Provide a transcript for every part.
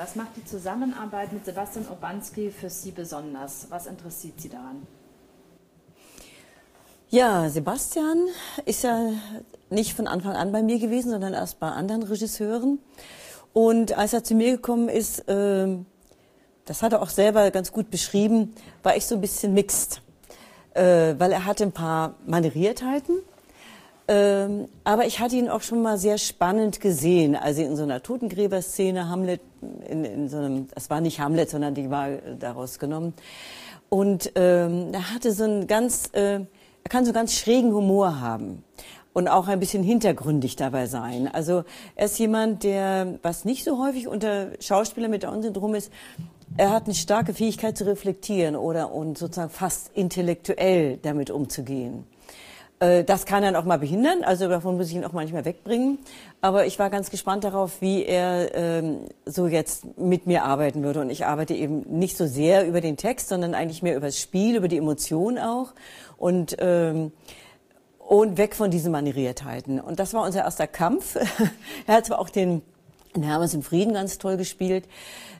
Was macht die Zusammenarbeit mit Sebastian Obanski für Sie besonders? Was interessiert Sie daran? Ja, Sebastian ist ja nicht von Anfang an bei mir gewesen, sondern erst bei anderen Regisseuren. Und als er zu mir gekommen ist, das hat er auch selber ganz gut beschrieben, war ich so ein bisschen mixed. Weil er hatte ein paar Manieriertheiten, aber ich hatte ihn auch schon mal sehr spannend gesehen. Also in so einer Totengräberszene, Hamlet, in so einem, das war nicht Hamlet, sondern die war daraus genommen. Und er hatte so einen ganz, er kann so ganz schrägen Humor haben und auch ein bisschen hintergründig dabei sein. Also er ist jemand, der, was nicht so häufig unter Schauspielern mit Down-Syndrom ist, er hat eine starke Fähigkeit zu reflektieren und sozusagen fast intellektuell damit umzugehen. Das kann dann auch mal behindern, also davon muss ich ihn auch manchmal wegbringen. Aber ich war ganz gespannt darauf, wie er so jetzt mit mir arbeiten würde. Und ich arbeite eben nicht so sehr über den Text, sondern eigentlich mehr über das Spiel, über die Emotion auch. Und weg von diesen Manieriertheiten. Und das war unser erster Kampf. Er hat zwar auch den Hermes im Frieden ganz toll gespielt.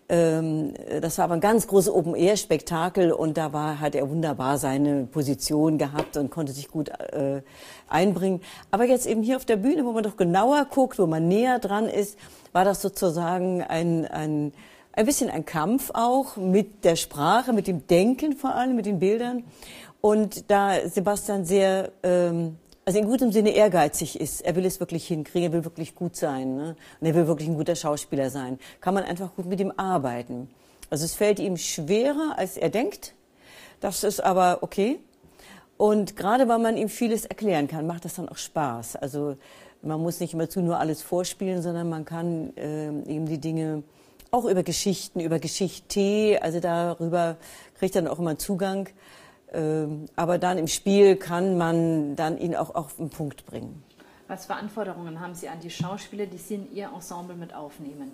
Das war aber ein ganz großes Open-Air-Spektakel und da hat er wunderbar seine Position gehabt und konnte sich gut einbringen. Aber jetzt eben hier auf der Bühne, wo man doch genauer guckt, wo man näher dran ist, war das sozusagen ein bisschen ein Kampf auch mit der Sprache, mit dem Denken vor allem, mit den Bildern. Und da Sebastian sehr... also in gutem Sinne ehrgeizig ist. Er will es wirklich hinkriegen, er will wirklich gut sein, ne? Und er will wirklich ein guter Schauspieler sein. Kann man einfach gut mit ihm arbeiten. Also es fällt ihm schwerer, als er denkt. Das ist aber okay. Und gerade weil man ihm vieles erklären kann, macht das dann auch Spaß. Also man muss nicht immer nur alles vorspielen, sondern man kann ihm die Dinge auch über Geschichten, über Geschichte, also darüber kriegt er dann auch immer Zugang. Aber dann im Spiel kann man dann ihn auch auf den Punkt bringen. Was für Anforderungen haben Sie an die Schauspieler, die Sie in Ihr Ensemble mit aufnehmen?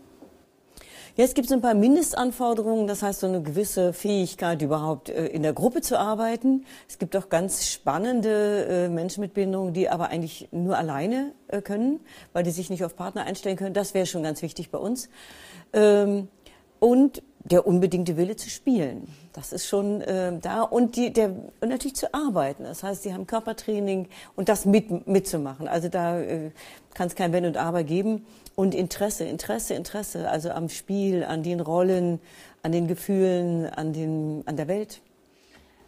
Ja, es gibt so ein paar Mindestanforderungen, das heißt so eine gewisse Fähigkeit, überhaupt in der Gruppe zu arbeiten. Es gibt auch ganz spannende Menschen mit Behinderungen, die aber eigentlich nur alleine können, weil die sich nicht auf Partner einstellen können. Das wäre schon ganz wichtig bei uns. Und der unbedingte Wille zu spielen, das ist schon da und natürlich zu arbeiten. Das heißt, sie haben Körpertraining und das mitzumachen. Also da kann es kein Wenn und Aber geben. Und Interesse, also am Spiel, an den Rollen, an den Gefühlen, an der Welt.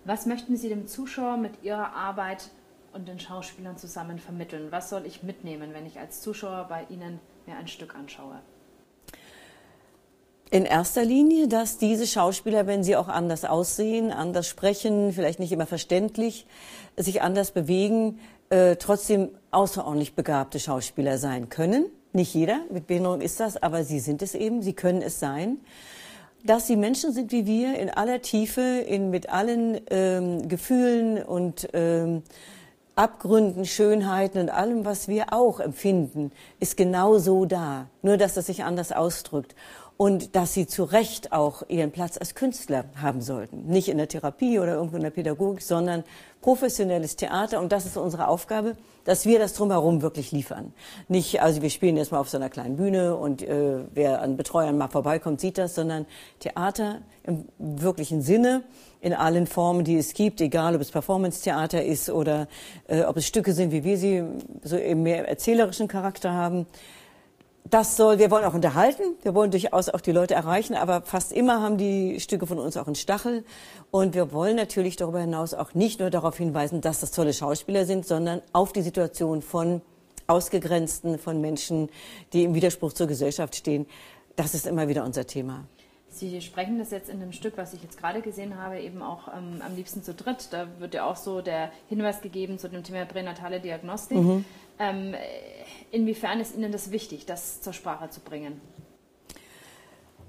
Was möchten Sie dem Zuschauer mit Ihrer Arbeit und den Schauspielern zusammen vermitteln? Was soll ich mitnehmen, wenn ich als Zuschauer bei Ihnen mir ein Stück anschaue? In erster Linie, dass diese Schauspieler, wenn sie auch anders aussehen, anders sprechen, vielleicht nicht immer verständlich, sich anders bewegen, trotzdem außerordentlich begabte Schauspieler sein können. Nicht jeder, mit Behinderung ist das, aber sie sind es eben, sie können es sein. Dass sie Menschen sind wie wir, in aller Tiefe, mit allen Gefühlen und Abgründen, Schönheiten und allem, was wir auch empfinden, ist genau so da. Nur, dass das sich anders ausdrückt. Und dass sie zu Recht auch ihren Platz als Künstler haben sollten. Nicht in der Therapie oder irgendwo in der Pädagogik, sondern professionelles Theater. Und das ist unsere Aufgabe, dass wir das drumherum wirklich liefern. Nicht, also wir spielen jetzt mal auf so einer kleinen Bühne und wer an Betreuern mal vorbeikommt, sieht das, sondern Theater im wirklichen Sinne, in allen Formen, die es gibt, egal ob es Performance-Theater ist oder ob es Stücke sind, wie wir sie so eben mehr erzählerischen Charakter haben. Wir wollen auch unterhalten, wir wollen durchaus auch die Leute erreichen, aber fast immer haben die Stücke von uns auch einen Stachel. Und wir wollen natürlich darüber hinaus auch nicht nur darauf hinweisen, dass das tolle Schauspieler sind, sondern auf die Situation von Ausgegrenzten, von Menschen, die im Widerspruch zur Gesellschaft stehen. Das ist immer wieder unser Thema. Sie sprechen das jetzt in dem Stück, was ich jetzt gerade gesehen habe, eben auch am liebsten zu dritt. Da wird ja auch so der Hinweis gegeben zu dem Thema pränatale Diagnostik. Mhm. Inwiefern ist Ihnen das wichtig, das zur Sprache zu bringen?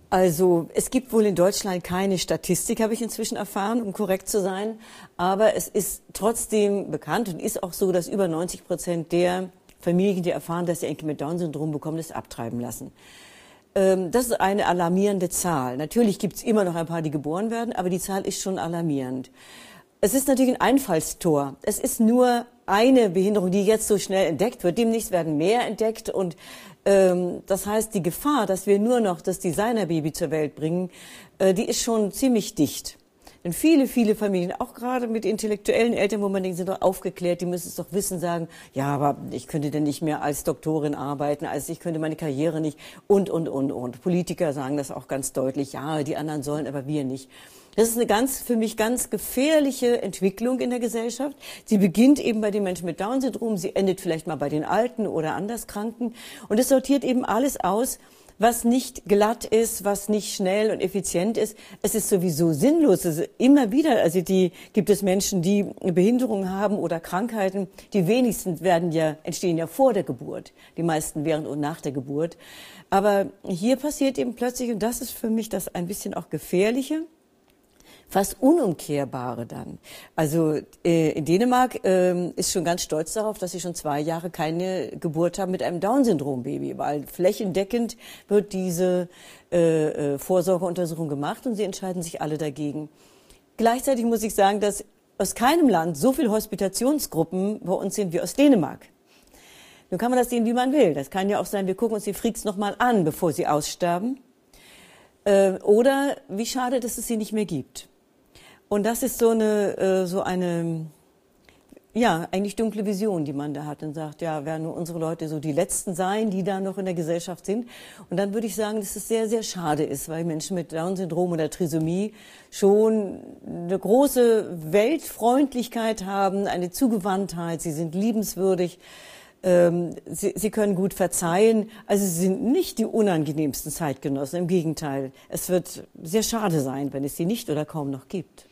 Also es gibt wohl in Deutschland keine Statistik, habe ich inzwischen erfahren, um korrekt zu sein. Aber es ist trotzdem bekannt und ist auch so, dass über 90% der Familien, die erfahren, dass sie ein Kind mit Down-Syndrom bekommen, das abtreiben lassen. Das ist eine alarmierende Zahl. Natürlich gibt es immer noch ein paar, die geboren werden, aber die Zahl ist schon alarmierend. Es ist natürlich ein Einfallstor. Es ist nur eine Behinderung, die jetzt so schnell entdeckt wird. Demnächst werden mehr entdeckt. Und das heißt, die Gefahr, dass wir nur noch das Designerbaby zur Welt bringen, die ist schon ziemlich dicht. Denn viele, viele Familien, auch gerade mit intellektuellen Eltern, wo man denkt, sind doch aufgeklärt, die müssen es doch wissen, sagen, ja, aber ich könnte denn nicht mehr als Doktorin arbeiten, also ich könnte meine Karriere nicht und. Politiker sagen das auch ganz deutlich, ja, die anderen sollen, aber wir nicht. Das ist eine ganz, für mich ganz gefährliche Entwicklung in der Gesellschaft. Sie beginnt eben bei den Menschen mit Down-Syndrom, sie endet vielleicht mal bei den Alten oder Anderskranken. Und es sortiert eben alles aus, was nicht glatt ist, was nicht schnell und effizient ist. Es ist sowieso sinnlos. Also immer wieder, also gibt es Menschen, die Behinderungen haben oder Krankheiten. Die wenigsten entstehen ja vor der Geburt. Die meisten während und nach der Geburt. Aber hier passiert eben plötzlich, und das ist für mich das ein bisschen auch Gefährliche, fast Unumkehrbare dann. Also in Dänemark ist schon ganz stolz darauf, dass sie schon 2 Jahre keine Geburt haben mit einem Down-Syndrom-Baby, weil flächendeckend wird diese Vorsorgeuntersuchung gemacht und sie entscheiden sich alle dagegen. Gleichzeitig muss ich sagen, dass aus keinem Land so viele Hospitationsgruppen bei uns sind wie aus Dänemark. Nun kann man das sehen, wie man will. Das kann ja auch sein, wir gucken uns die Freaks nochmal an, bevor sie aussterben. Oder wie schade, dass es sie nicht mehr gibt. Und das ist so eine, ja, eigentlich dunkle Vision, die man da hat und sagt, ja, werden nur unsere Leute so die Letzten sein, die da noch in der Gesellschaft sind. Und dann würde ich sagen, dass es sehr, sehr schade ist, weil Menschen mit Down-Syndrom oder Trisomie schon eine große Weltfreundlichkeit haben, eine Zugewandtheit, sie sind liebenswürdig. Sie können gut verzeihen, also sie sind nicht die unangenehmsten Zeitgenossen, im Gegenteil. Es wird sehr schade sein, wenn es sie nicht oder kaum noch gibt.